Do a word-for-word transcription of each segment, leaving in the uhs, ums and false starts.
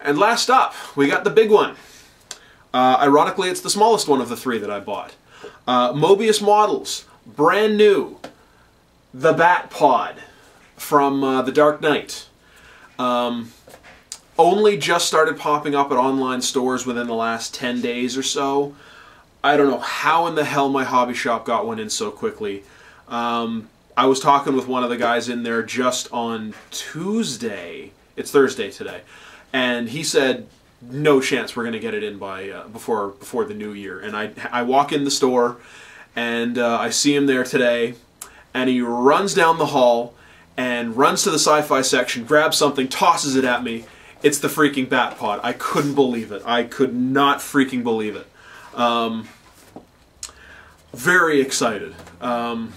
And last up, we got the big one. Uh, ironically, it's the smallest one of the three that I bought. Uh, Moebius Models, brand new. The Batpod from uh, The Dark Knight. Um, only just started popping up at online stores within the last ten days or so. I don't know how in the hell my hobby shop got one in so quickly. Um, I was talking with one of the guys in there just on Tuesday. It's Thursday today. And he said, no chance we're going to get it in by uh, before before the new year. And I, I walk in the store, and uh, I see him there today. And he runs down the hall and runs to the sci-fi section, grabs something, tosses it at me. It's the freaking Batpod. I couldn't believe it. I could not freaking believe it. Um, very excited. Um,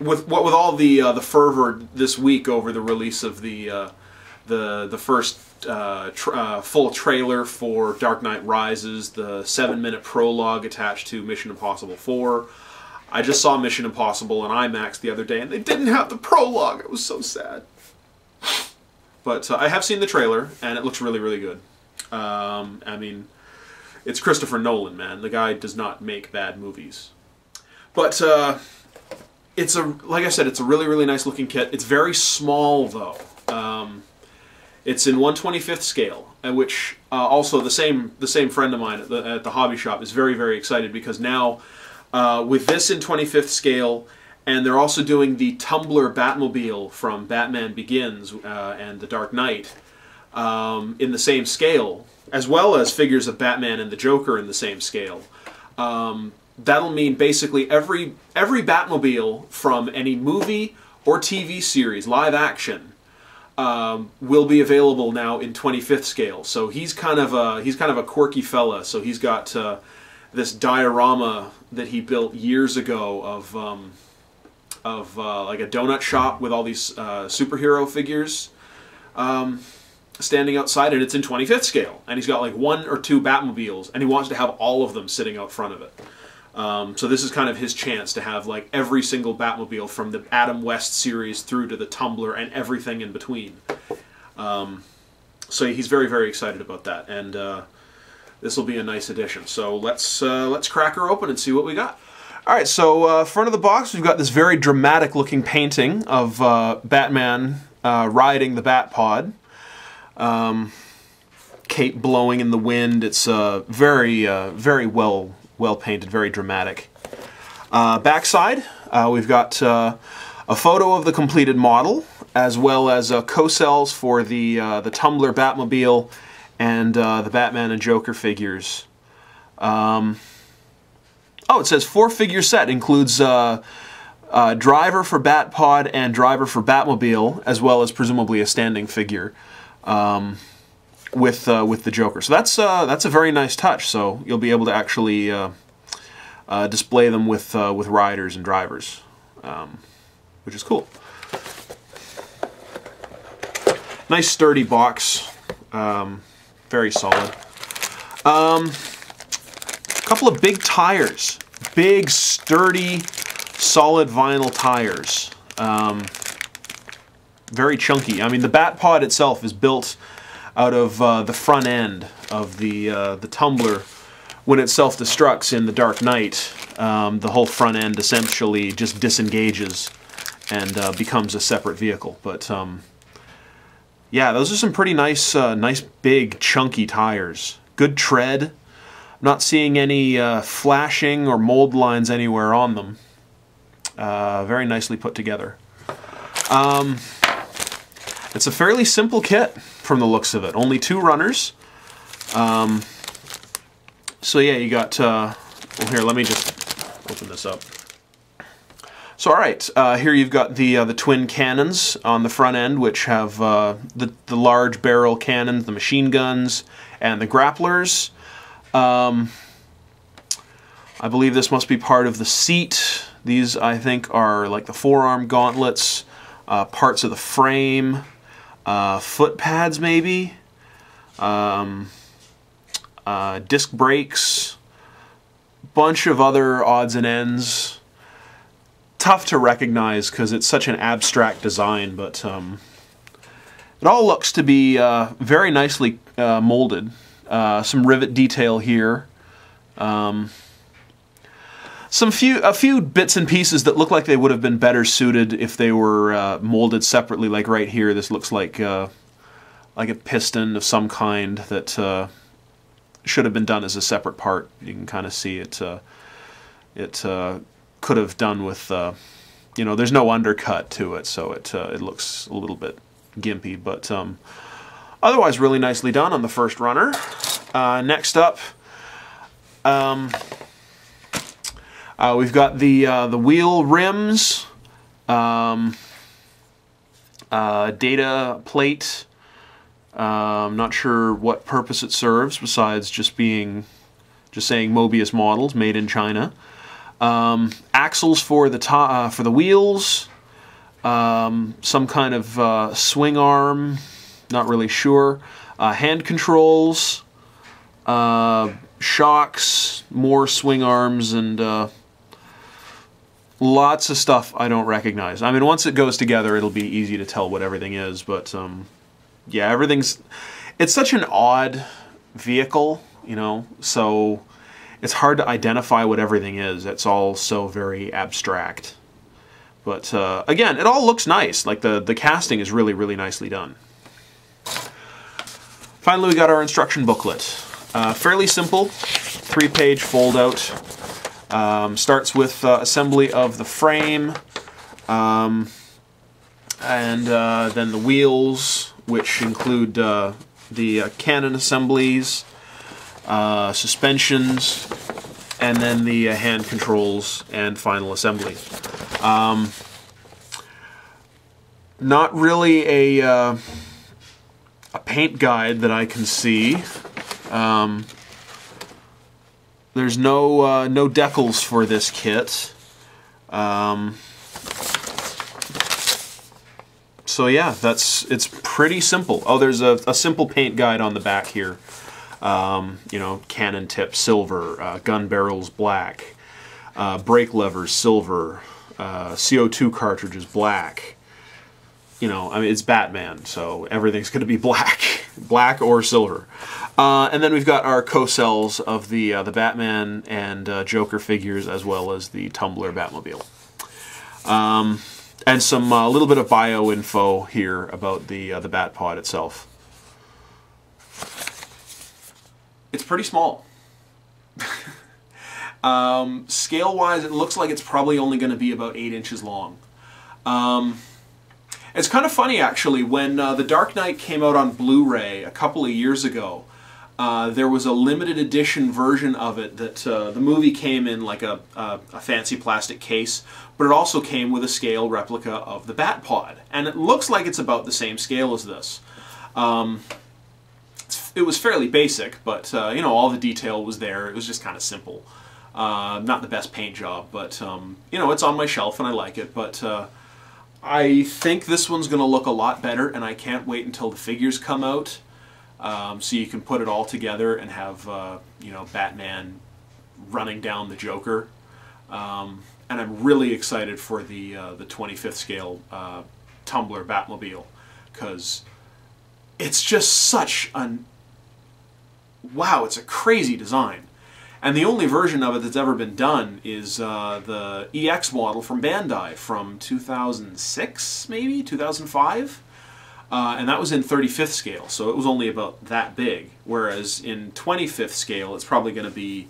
with what with all the uh, the fervor this week over the release of the uh, the the first uh, tra uh, full trailer for Dark Knight Rises, the seven-minute prologue attached to Mission Impossible four. I just saw Mission Impossible on IMAX the other day, and they didn't have the prologue. It was so sad. But uh, I have seen the trailer, and it looks really, really good. Um, I mean, it's Christopher Nolan, man. The guy does not make bad movies. But uh, it's a, like I said, it's a really, really nice looking kit. It's very small, though. Um, it's in one twenty-fifth scale, which uh, also the same the same friend of mine at the, at the hobby shop is very, very excited because now. Uh, with this in twenty-fifth scale, and they're also doing the Tumbler Batmobile from Batman Begins uh, and The Dark Knight um, in the same scale, as well as figures of Batman and the Joker in the same scale. Um, that'll mean basically every, every Batmobile from any movie or T V series, live action, um, will be available now in twenty-fifth scale. So he's kind of a, he's kind of a quirky fella, so he's got... Uh, this diorama that he built years ago of um, of uh, like a donut shop with all these uh, superhero figures um, standing outside, and it's in twenty-fifth scale, and he's got like one or two Batmobiles, and he wants to have all of them sitting out front of it. Um, so this is kind of his chance to have like every single Batmobile from the Adam West series through to the Tumbler and everything in between. Um, so he's very, very excited about that, and uh, this will be a nice addition. So let's uh, let's crack her open and see what we got. All right, so uh, front of the box, we've got this very dramatic-looking painting of uh, Batman uh, riding the Batpod, um, cape blowing in the wind. It's uh, very uh, very well well painted, very dramatic. Uh, backside, uh, we've got uh, a photo of the completed model, as well as uh, co-cells for the uh, the Tumbler Batmobile. And uh, the Batman and Joker figures. Um, oh, it says four-figure set includes uh, uh, driver for Batpod and driver for Batmobile, as well as presumably a standing figure um, with uh, with the Joker. So that's uh, that's a very nice touch. So you'll be able to actually uh, uh, display them with uh, with riders and drivers, um, which is cool. Nice sturdy box. Um, Very solid. Um, a couple of big tires. Big, sturdy, solid vinyl tires. Um, very chunky. I mean, the Batpod itself is built out of uh, the front end of the, uh, the Tumbler. When it self-destructs in The Dark Knight, um, the whole front end essentially just disengages and uh, becomes a separate vehicle. But... Um, yeah, those are some pretty nice, uh, nice big chunky tires. Good tread. I'm not seeing any uh, flashing or mold lines anywhere on them. Uh, very nicely put together. Um, it's a fairly simple kit from the looks of it. Only two runners. Um, so yeah, you got... Uh, well, here, let me just open this up. So all right, uh, here you've got the uh, the twin cannons on the front end, which have uh, the, the large barrel cannons, the machine guns, and the grapplers. Um, I believe this must be part of the seat. These, I think, are like the forearm gauntlets, uh, parts of the frame, uh, foot pads maybe, um, uh, disc brakes, bunch of other odds and ends. Tough to recognize because it's such an abstract design, but um, It all looks to be uh, very nicely uh, molded. Uh, some rivet detail here. Um, some few a few bits and pieces that look like they would have been better suited if they were uh, molded separately. Like right here, this looks like uh, like a piston of some kind that uh, should have been done as a separate part. You can kind of see it. Uh, it uh, could have done with. Uh, you know, there's no undercut to it, so it uh, it looks a little bit gimpy, but um, otherwise really nicely done on the first runner. Uh, next up, um, uh, we've got the uh, the wheel rims, um, uh, data plate. Uh, I'm not sure what purpose it serves besides just being just saying Moebius Models, made in China. Um, axles for the to uh, for the wheels. Um, some kind of uh, swing arm, not really sure. Uh, hand controls, uh, shocks, more swing arms, and uh, lots of stuff I don't recognize. I mean, once it goes together, it'll be easy to tell what everything is, but um, yeah, everything's... It's such an odd vehicle, you know, so it's hard to identify what everything is. It's all so very abstract. But uh, again, it all looks nice. Like the, the casting is really, really nicely done. Finally, we got our instruction booklet. Uh, fairly simple, three-page fold-out. Um, starts with uh, assembly of the frame, um, and uh, then the wheels, which include uh, the uh, cannon assemblies, uh, suspensions, and then the uh, hand controls and final assembly. Um, not really a, uh, a paint guide that I can see. Um, there's no, uh, no decals for this kit. Um, so yeah, that's, it's pretty simple. Oh, there's a, a simple paint guide on the back here. Um, you know, cannon tip silver, uh, gun barrels black, uh, brake levers silver, Uh, C O two cartridges black. You know, I mean, it's Batman, so everything's going to be black, black or silver. Uh, and then we've got our co-cells of the uh, the Batman and uh, Joker figures, as well as the Tumbler Batmobile, um, and some a uh, little bit of bio info here about the uh, the Batpod itself. It's pretty small. Um, scale-wise, it looks like it's probably only going to be about eight inches long. Um, it's kind of funny, actually. When uh, The Dark Knight came out on Blu-ray a couple of years ago, uh, there was a limited edition version of it that uh, the movie came in like a, a, a fancy plastic case, but it also came with a scale replica of the Batpod, and it looks like it's about the same scale as this. Um, it was fairly basic, but uh, you know, all the detail was there. It was just kind of simple. Uh, not the best paint job, but, um, you know, it's on my shelf and I like it, but uh, I think this one's going to look a lot better, and I can't wait until the figures come out, um, so you can put it all together and have, uh, you know, Batman running down the Joker. Um, and I'm really excited for the, uh, the twenty-fifth scale uh, Tumbler Batmobile, because it's just such an... Wow, it's a crazy design. And the only version of it that's ever been done is uh, the E X model from Bandai from two thousand six, maybe, two thousand five? Uh, and that was in thirty-fifth scale, so it was only about that big. Whereas in twenty-fifth scale, it's probably going to be,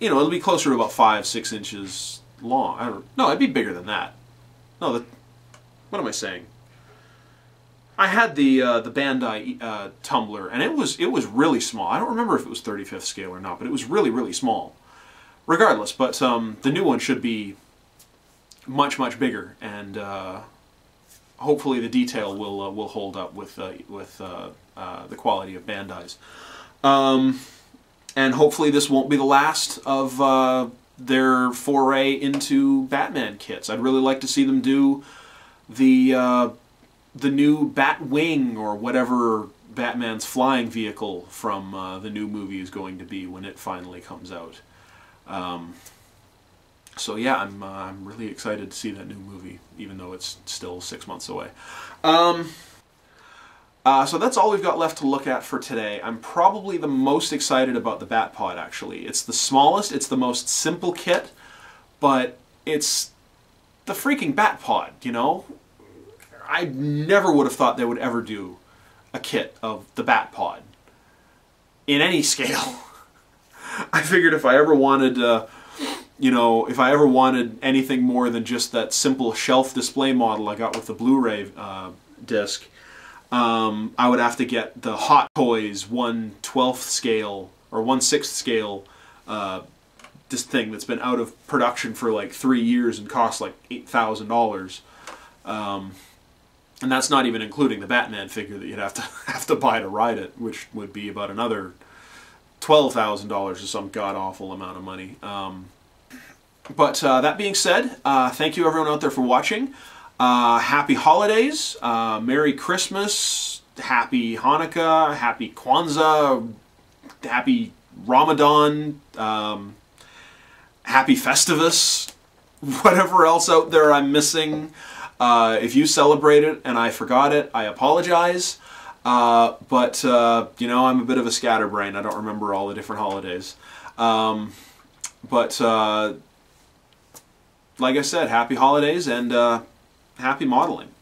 you know, it'll be closer to about five, six inches long. I don't, no, it'd be bigger than that. No, the, what am I saying? I had the uh, the Bandai uh, tumbler, and it was it was really small. I don't remember if it was thirty-fifth scale or not, but it was really, really small. Regardless, but um, the new one should be much, much bigger, and uh, hopefully the detail will uh, will hold up with uh, with uh, uh, the quality of Bandai's. Um, and hopefully this won't be the last of uh, their foray into Batman kits. I'd really like to see them do the. Uh, the new Batwing, or whatever Batman's flying vehicle from uh, the new movie is going to be when it finally comes out. Um, so yeah, I'm, uh, I'm really excited to see that new movie, even though it's still six months away. Um, Uh, so that's all we've got left to look at for today. I'm probably the most excited about the Batpod, actually. It's the smallest, it's the most simple kit, but it's the freaking Batpod, you know? I never would have thought they would ever do a kit of the Batpod in any scale. I figured if I ever wanted, uh, you know, if I ever wanted anything more than just that simple shelf display model I got with the Blu-ray uh, disc, Um, I would have to get the Hot Toys one twelfth scale or one sixth scale uh, this thing that's been out of production for like three years and costs like eight thousand dollars. Um, and that's not even including the Batman figure that you'd have to have to buy to ride it, which would be about another twelve thousand dollars or some god-awful amount of money. Um, but uh, that being said, uh, thank you everyone out there for watching. Uh, happy holidays, uh, Merry Christmas, Happy Hanukkah, Happy Kwanzaa, Happy Ramadan, um, Happy Festivus, whatever else out there I'm missing. Uh, if you celebrate it and I forgot it, I apologize. Uh, but, uh, you know, I'm a bit of a scatterbrain. I don't remember all the different holidays. Um, but, uh, like I said, happy holidays and, uh, happy modeling.